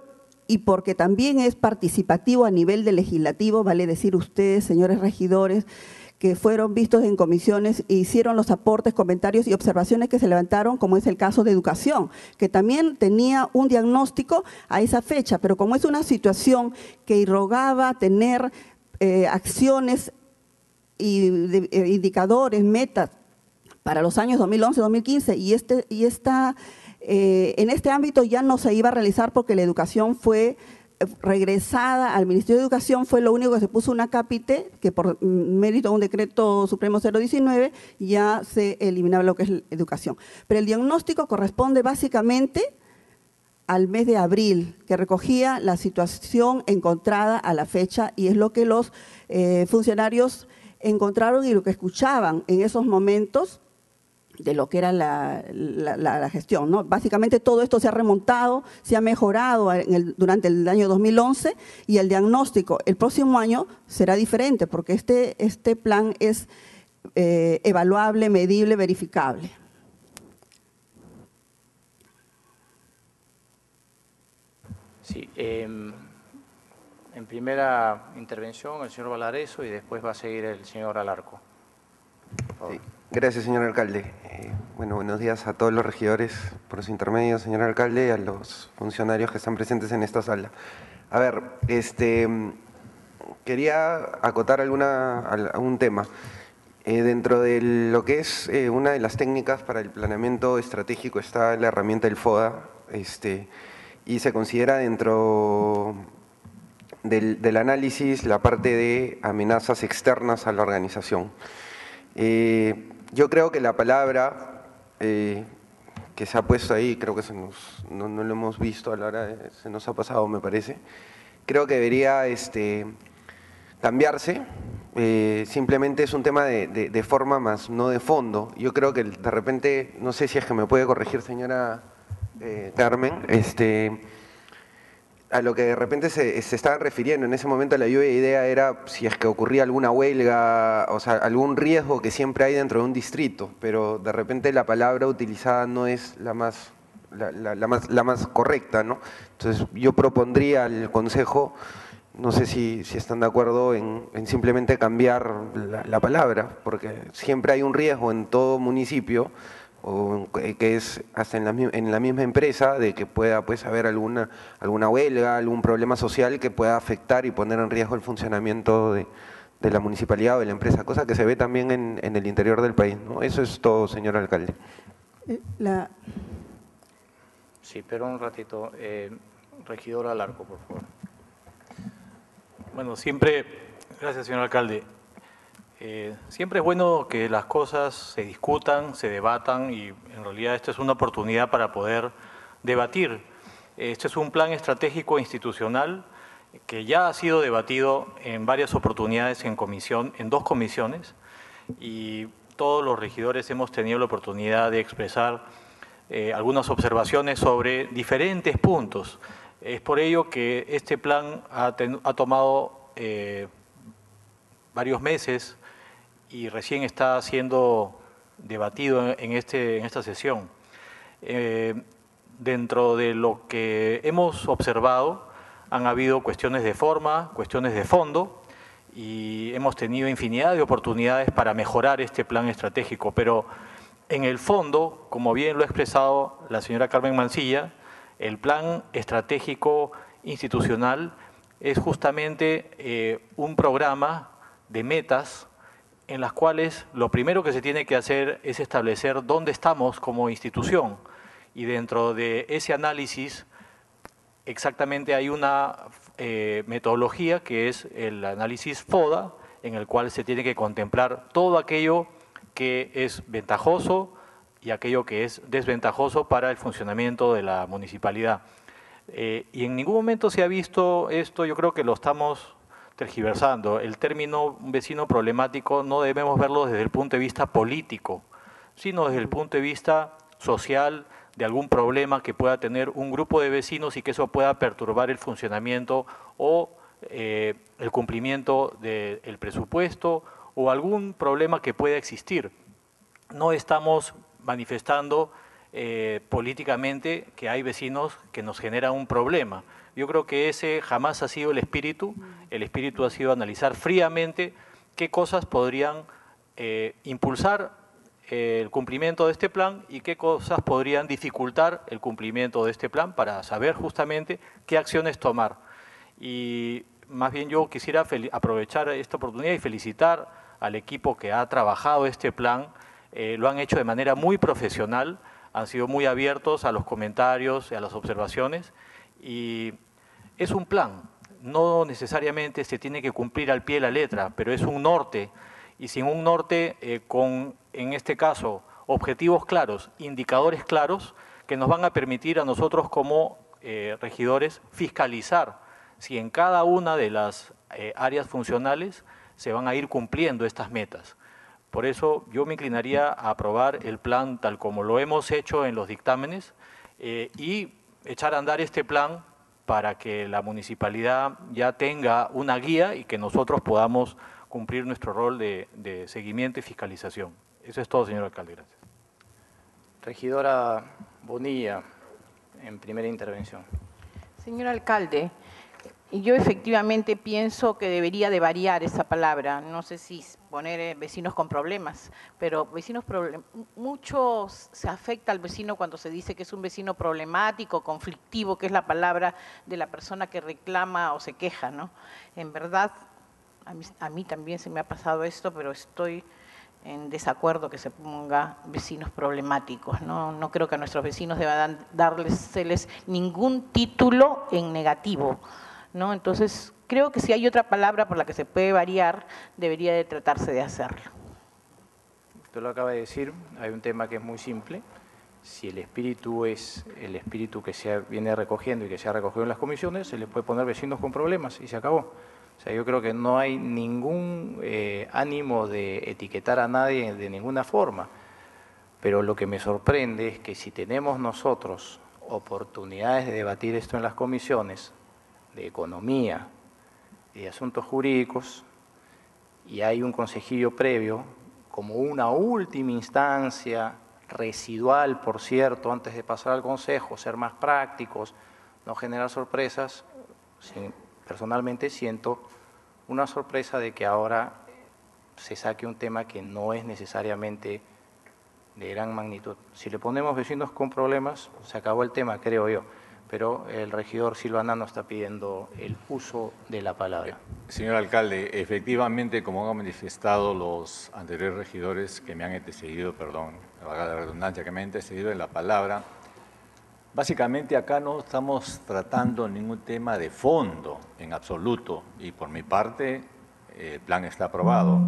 y porque también es participativo a nivel de legislativo, vale decir ustedes, señores regidores, que fueron vistos en comisiones e hicieron los aportes, comentarios y observaciones que se levantaron, como es el caso de educación, que también tenía un diagnóstico a esa fecha, pero como es una situación que irrogaba tener eh, acciones y de, eh, indicadores, metas para los años dos mil once, dos mil quince, y, este, y esta, eh, en este ámbito ya no se iba a realizar porque la educación fue regresada al Ministerio de Educación, fue lo único que se puso una cápite, que por mérito de un decreto supremo cero diecinueve ya se eliminaba lo que es la educación. Pero el diagnóstico corresponde básicamente al mes de abril, que recogía la situación encontrada a la fecha, y es lo que los eh, funcionarios encontraron y lo que escuchaban en esos momentos de lo que era la, la, la, la gestión, ¿no? Básicamente todo esto se ha remontado, se ha mejorado en el, durante el año dos mil once, y el diagnóstico el próximo año será diferente porque este, este plan es eh, evaluable, medible, verificable. Sí, eh, en primera intervención el señor Balarezo y después va a seguir el señor Alarco. Por favor. Sí. Gracias, señor alcalde. Eh, bueno, buenos días a todos los regidores por su intermedio, señor alcalde, y a los funcionarios que están presentes en esta sala. A ver, este, quería acotar alguna, algún tema. Eh, dentro de lo que es eh, una de las técnicas para el planeamiento estratégico está la herramienta del FODA, este, y se considera dentro del, del análisis la parte de amenazas externas a la organización. Eh, Yo creo que la palabra eh, que se ha puesto ahí, creo que se nos, no, no lo hemos visto a la hora, de, se nos ha pasado, me parece. Creo que debería este, cambiarse, eh, simplemente es un tema de, de, de forma más, no de fondo. Yo creo que de repente, no sé si es que me puede corregir, señora eh, Carmen, este, a lo que de repente se, se estaba refiriendo en ese momento, la lluvia de idea era si es que ocurría alguna huelga, o sea, algún riesgo que siempre hay dentro de un distrito, pero de repente la palabra utilizada no es la más, la, la, la más, la más correcta, ¿no? Entonces yo propondría al Consejo, no sé si, si están de acuerdo en, en simplemente cambiar la, la palabra, porque siempre hay un riesgo en todo municipio, o que es hasta en la, en la misma empresa, de que pueda pues haber alguna, alguna huelga, algún problema social que pueda afectar y poner en riesgo el funcionamiento de, de la municipalidad o de la empresa, cosa que se ve también en, en el interior del país, ¿no? Eso es todo, señor alcalde. La... Sí, pero un ratito. Eh, regidor Alarco, por favor. Bueno, siempre, gracias, señor alcalde. Eh, siempre es bueno que las cosas se discutan, se debatan, y en realidad esta es una oportunidad para poder debatir. Este es un plan estratégico institucional que ya ha sido debatido en varias oportunidades en comisión, en dos comisiones, y todos los regidores hemos tenido la oportunidad de expresar eh, algunas observaciones sobre diferentes puntos. Es por ello que este plan ha, ten, ha tomado eh, varios meses y recién está siendo debatido en, este, en esta sesión. Eh, dentro de lo que hemos observado, han habido cuestiones de forma, cuestiones de fondo, y hemos tenido infinidad de oportunidades para mejorar este plan estratégico. Pero en el fondo, como bien lo ha expresado la señora Carmen Mancilla, el plan estratégico institucional es justamente eh, un programa de metas en las cuales lo primero que se tiene que hacer es establecer dónde estamos como institución, y dentro de ese análisis exactamente hay una eh, metodología que es el análisis FODA, en el cual se tiene que contemplar todo aquello que es ventajoso y aquello que es desventajoso para el funcionamiento de la municipalidad. Eh, y en ningún momento se ha visto esto, yo creo que lo estamos tergiversando. El término vecino problemático no debemos verlo desde el punto de vista político, sino desde el punto de vista social, de algún problema que pueda tener un grupo de vecinos y que eso pueda perturbar el funcionamiento o eh, el cumplimiento del presupuesto o algún problema que pueda existir. No estamos manifestando eh, políticamente que hay vecinos que nos generan un problema. Yo creo que ese jamás ha sido el espíritu. El espíritu ha sido analizar fríamente qué cosas podrían eh, impulsar el cumplimiento de este plan y qué cosas podrían dificultar el cumplimiento de este plan para saber justamente qué acciones tomar. Y más bien yo quisiera aprovechar esta oportunidad y felicitar al equipo que ha trabajado este plan. Eh, lo han hecho de manera muy profesional, han sido muy abiertos a los comentarios, a las observaciones y es un plan. No necesariamente se tiene que cumplir al pie de la letra, pero es un norte. Y sin un norte, eh, con, en este caso, objetivos claros, indicadores claros, que nos van a permitir a nosotros como eh, regidores fiscalizar si en cada una de las eh, áreas funcionales se van a ir cumpliendo estas metas. Por eso yo me inclinaría a aprobar el plan tal como lo hemos hecho en los dictámenes eh, y echar a andar este plan para que la municipalidad ya tenga una guía y que nosotros podamos cumplir nuestro rol de, de seguimiento y fiscalización. Eso es todo, señor alcalde. Gracias. Regidora Bonilla, en primera intervención. Señor alcalde, yo efectivamente pienso que debería de variar esa palabra. No sé si poner vecinos con problemas, pero vecinos problem- muchos se afecta al vecino cuando se dice que es un vecino problemático, conflictivo, que es la palabra de la persona que reclama o se queja, ¿no? En verdad, A mí, a mí también se me ha pasado esto, pero estoy en desacuerdo que se ponga vecinos problemáticos. No, no creo que a nuestros vecinos deban darles ningún título en negativo, ¿no? Entonces, creo que si hay otra palabra por la que se puede variar, debería de tratarse de hacerlo. Usted lo acaba de decir, hay un tema que es muy simple. Si el espíritu es el espíritu que se viene recogiendo y que se ha recogido en las comisiones, se le puede poner vecinos con problemas y se acabó. O sea, yo creo que no hay ningún eh, ánimo de etiquetar a nadie de ninguna forma. Pero lo que me sorprende es que si tenemos nosotros oportunidades de debatir esto en las comisiones de economía y de asuntos jurídicos, y hay un consejillo previo, como una última instancia residual, por cierto, antes de pasar al consejo, ser más prácticos, no generar sorpresas, sin... Personalmente siento una sorpresa de que ahora se saque un tema que no es necesariamente de gran magnitud. Si le ponemos vecinos con problemas, se acabó el tema, creo yo. Pero el regidor Silva Nano está pidiendo el uso de la palabra. Señor alcalde, efectivamente, como han manifestado los anteriores regidores que me han antecedido, perdón, valga la redundancia, que me han antecedido en la palabra, básicamente acá no estamos tratando ningún tema de fondo en absoluto y por mi parte el plan está aprobado,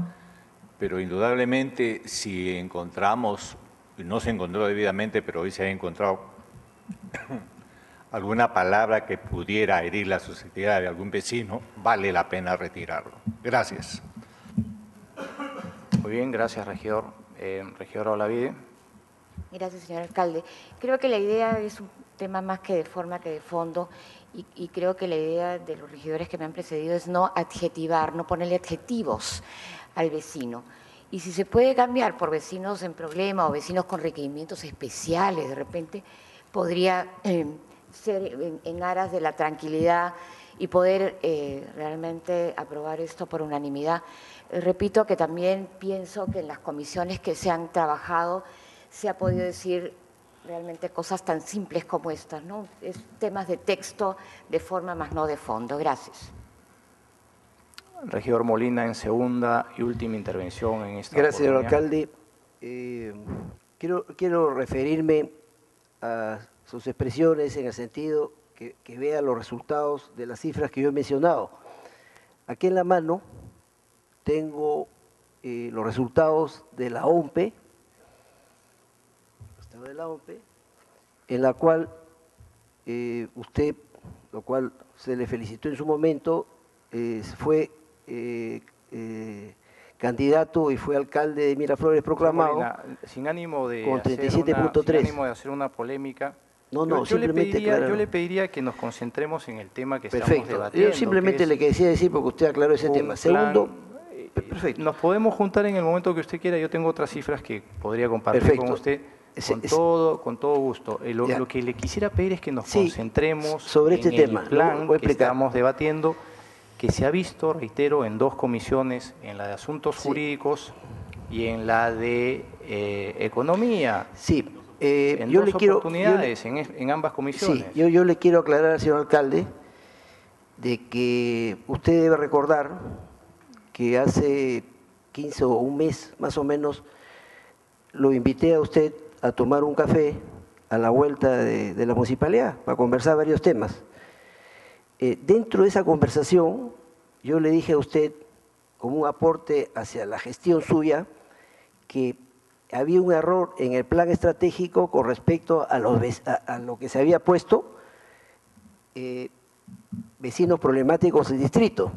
pero indudablemente si encontramos, no se encontró debidamente, pero hoy se ha encontrado alguna palabra que pudiera herir la susceptibilidad de algún vecino, vale la pena retirarlo. Gracias. Muy bien, gracias regidor. Eh, regidora Olavide. Gracias, señor alcalde. Creo que la idea es un tema más que de forma que de fondo y, y creo que la idea de los regidores que me han precedido es no adjetivar, no ponerle adjetivos al vecino. Y si se puede cambiar por vecinos en problema o vecinos con requerimientos especiales, de repente podría eh, ser en, en aras de la tranquilidad y poder eh, realmente aprobar esto por unanimidad. Eh, repito que también pienso que en las comisiones que se han trabajado se ha podido decir realmente cosas tan simples como estas, ¿no? Es temas de texto, de forma, más no de fondo. Gracias. Regidor Molina, en segunda y última intervención en esta Gracias, señor alcalde. Eh, quiero, quiero referirme a sus expresiones en el sentido que, que vea los resultados de las cifras que yo he mencionado. Aquí en la mano tengo eh, los resultados de la O M P E, de la O M P E, en la cual eh, usted, lo cual se le felicitó en su momento, eh, fue eh, eh, candidato y fue alcalde de Miraflores proclamado, Molina, sin ánimo de con treinta y siete punto tres. Sin ánimo de hacer una polémica, No, no, yo, yo simplemente le pediría, claro. Yo le pediría que nos concentremos en el tema que perfecto. Estamos debatiendo. Yo simplemente que le quería decir porque usted aclaró ese tema. Plan, Segundo, perfecto. Nos podemos juntar en el momento que usted quiera. Yo tengo otras cifras que podría compartir perfecto. Con usted. Con, es, todo, con todo gusto. Lo, lo que le quisiera pedir es que nos sí, concentremos sobre este en tema, el plan que estamos debatiendo, que se ha visto, reitero, en dos comisiones, en la de Asuntos sí. Jurídicos y en la de eh, Economía. Sí. Eh, en yo dos le oportunidades quiero, yo le, en, en ambas comisiones. Sí, yo, yo le quiero aclarar, señor alcalde, de que usted debe recordar que hace quince o un mes, más o menos, lo invité a usted a tomar un café a la vuelta de, de la municipalidad para conversar varios temas. Eh, dentro de esa conversación, yo le dije a usted, como un aporte hacia la gestión suya, que había un error en el plan estratégico con respecto a, los, a, a lo que se había puesto eh, vecinos problemáticos del distrito,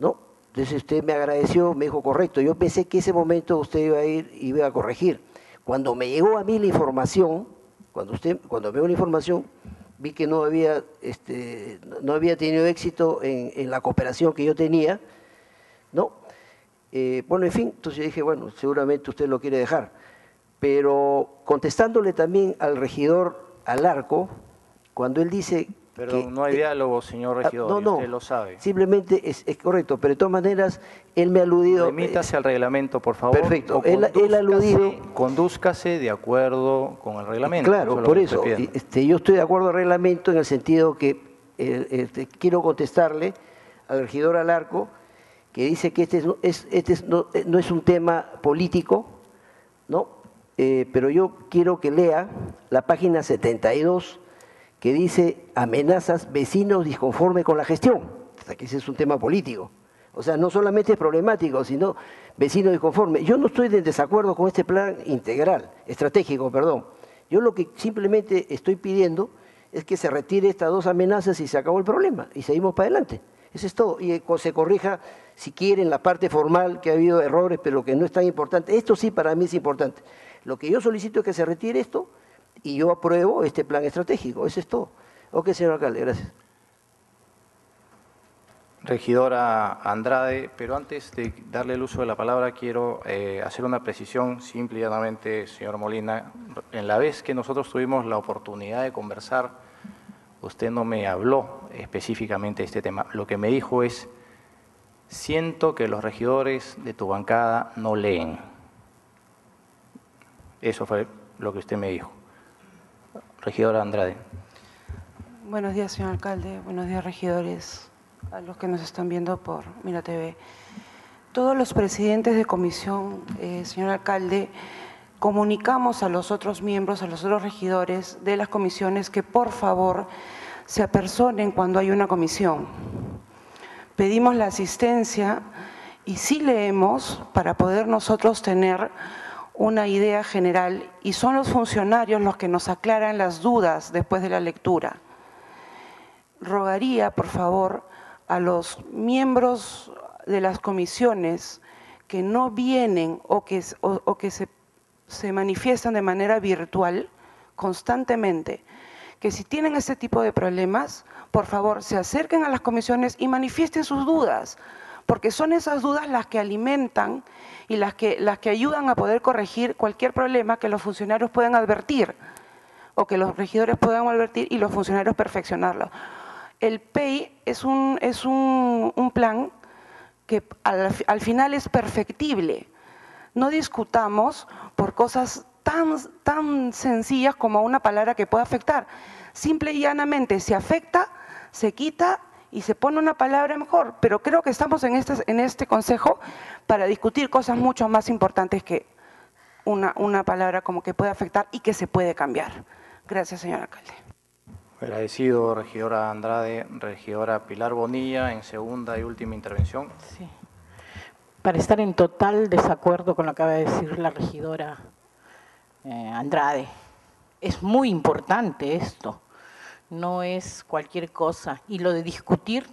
¿no? Entonces usted me agradeció, me dijo correcto. Yo pensé que ese momento usted iba a ir y iba a corregir. Cuando me llegó a mí la información, cuando usted, cuando me dio la información, vi que no había, este, no había tenido éxito en, en la cooperación que yo tenía, ¿no? Eh, bueno, en fin, entonces yo dije, bueno, seguramente usted lo quiere dejar. Pero contestándole también al regidor Alarco, cuando él dice… Perdón, que, no hay eh, diálogo, señor regidor, no, no, usted lo sabe. Simplemente es, es correcto, pero de todas maneras, él me ha aludido… Remítase eh, al reglamento, por favor. Perfecto, él, él ha aludido… Condúzcase de acuerdo con el reglamento. Claro, eso por eso, este, yo estoy de acuerdo al reglamento en el sentido que eh, este, quiero contestarle al regidor Alarco… que dice que este, es, este es, no, no es un tema político, ¿no? Eh, pero yo quiero que lea la página setenta y dos, que dice amenazas, vecinos disconformes con la gestión. O sea, que ese es un tema político. O sea, no solamente es problemático, sino vecinos disconformes. Yo no estoy en desacuerdo con este plan integral, estratégico, perdón. Yo lo que simplemente estoy pidiendo es que se retire estas dos amenazas y se acabó el problema y seguimos para adelante. Eso es todo. Y se corrija, si quieren, la parte formal, que ha habido errores, pero que no es tan importante. Esto sí para mí es importante. Lo que yo solicito es que se retire esto y yo apruebo este plan estratégico. Eso es todo. Ok, señor alcalde, gracias. Regidora Andrade, pero antes de darle el uso de la palabra, quiero eh, hacer una precisión, simple y llanamente, señor Molina. En la vez que nosotros tuvimos la oportunidad de conversar, usted no me habló específicamente de este tema. Lo que me dijo es, siento que los regidores de tu bancada no leen. Eso fue lo que usted me dijo. Regidora Andrade. Buenos días, señor alcalde. Buenos días, regidores, a los que nos están viendo por Mira T V. Todos los presidentes de comisión, eh, señor alcalde, comunicamos a los otros miembros, a los otros regidores de las comisiones que por favor se apersonen cuando hay una comisión. Pedimos la asistencia y sí leemos para poder nosotros tener una idea general y son los funcionarios los que nos aclaran las dudas después de la lectura. Rogaría por favor a los miembros de las comisiones que no vienen o que, o, o que se se manifiestan de manera virtual constantemente, que si tienen ese tipo de problemas, por favor, se acerquen a las comisiones y manifiesten sus dudas, porque son esas dudas las que alimentan y las que, las que ayudan a poder corregir cualquier problema que los funcionarios puedan advertir, o que los regidores puedan advertir y los funcionarios perfeccionarlo. El P E I es un, es un, un plan que al, al final es perfectible. No discutamos por cosas tan, tan sencillas como una palabra que pueda afectar. Simple y llanamente se afecta, se quita y se pone una palabra mejor. Pero creo que estamos en este, en este consejo para discutir cosas mucho más importantes que una, una palabra como que puede afectar y que se puede cambiar. Gracias, señor alcalde. Agradecido, regidora Andrade. Regidora Pilar Bonilla, en segunda y última intervención. Sí. Para estar en total desacuerdo con lo que acaba de decir la regidora eh, Andrade. Es muy importante esto, no es cualquier cosa. Y lo de discutir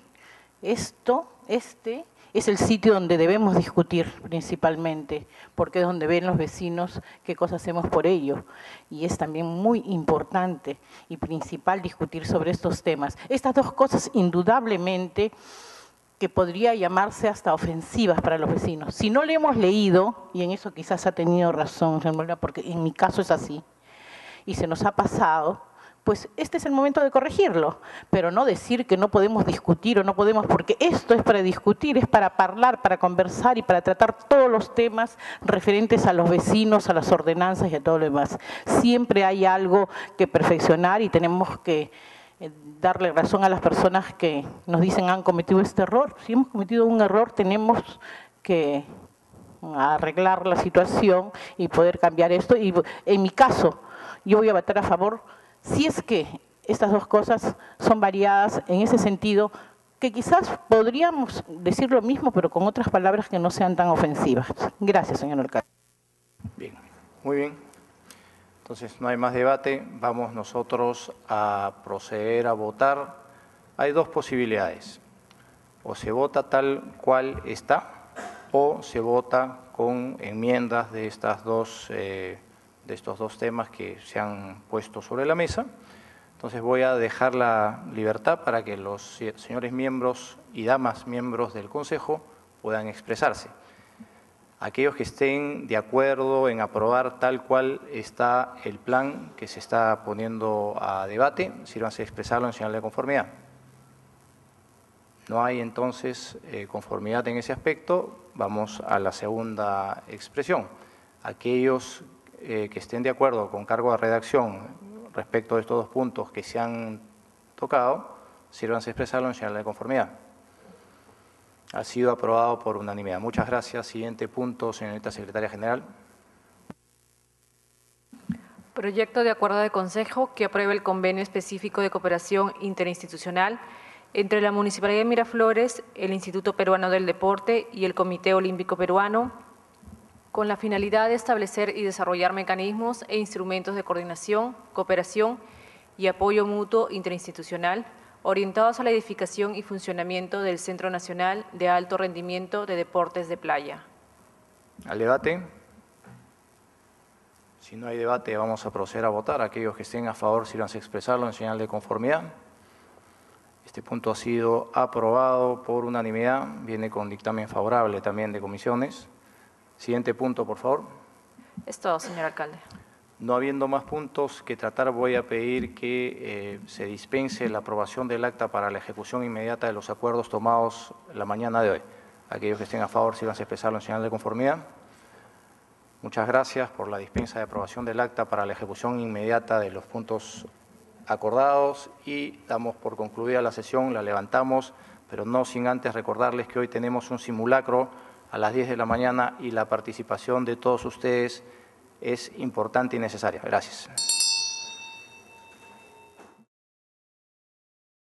esto, este, es el sitio donde debemos discutir principalmente, porque es donde ven los vecinos qué cosas hacemos por ello. Y es también muy importante y principal discutir sobre estos temas. Estas dos cosas indudablemente que podría llamarse hasta ofensivas para los vecinos. Si no le hemos leído, y en eso quizás ha tenido razón, porque en mi caso es así, y se nos ha pasado, pues este es el momento de corregirlo, pero no decir que no podemos discutir o no podemos, porque esto es para discutir, es para hablar, para conversar y para tratar todos los temas referentes a los vecinos, a las ordenanzas y a todo lo demás. Siempre hay algo que perfeccionar y tenemos que darle razón a las personas que nos dicen han cometido este error. Si hemos cometido un error, tenemos que arreglar la situación y poder cambiar esto. Y en mi caso, yo voy a votar a favor. Si es que estas dos cosas son variadas en ese sentido, que quizás podríamos decir lo mismo, pero con otras palabras que no sean tan ofensivas. Gracias, señor alcalde. Bien, muy bien. Entonces, no hay más debate. Vamos nosotros a proceder a votar. Hay dos posibilidades. O se vota tal cual está, o se vota con enmiendas de estas dos eh, de estos dos temas que se han puesto sobre la mesa. Entonces voy a dejar la libertad para que los señores miembros y damas miembros del Consejo puedan expresarse. Aquellos que estén de acuerdo en aprobar tal cual está el plan que se está poniendo a debate, sírvanse a expresarlo en señal de conformidad. No hay entonces eh, conformidad en ese aspecto. Vamos a la segunda expresión. Aquellos Eh, que estén de acuerdo con cargo de redacción respecto de estos dos puntos que se han tocado, sírvanse a expresarlo en señal de conformidad. Ha sido aprobado por unanimidad. Muchas gracias. Siguiente punto, señorita Secretaria General. Proyecto de acuerdo de Consejo que apruebe el convenio específico de cooperación interinstitucional entre la Municipalidad de Miraflores, el Instituto Peruano del Deporte y el Comité Olímpico Peruano, con la finalidad de establecer y desarrollar mecanismos e instrumentos de coordinación, cooperación y apoyo mutuo interinstitucional orientados a la edificación y funcionamiento del Centro Nacional de Alto Rendimiento de Deportes de Playa. ¿Al debate? Si no hay debate, vamos a proceder a votar. Aquellos que estén a favor, sírvanse a expresarlo en señal de conformidad. Este punto ha sido aprobado por unanimidad. Viene con dictamen favorable también de comisiones. Siguiente punto, por favor. Es todo, señor alcalde. No habiendo más puntos que tratar, voy a pedir que eh, se dispense la aprobación del acta para la ejecución inmediata de los acuerdos tomados la mañana de hoy. Aquellos que estén a favor, sírvanse a expresarlo en señal de conformidad. Muchas gracias por la dispensa de aprobación del acta para la ejecución inmediata de los puntos acordados y damos por concluida la sesión, la levantamos, pero no sin antes recordarles que hoy tenemos un simulacro a las diez de la mañana y la participación de todos ustedes es importante y necesaria. Gracias.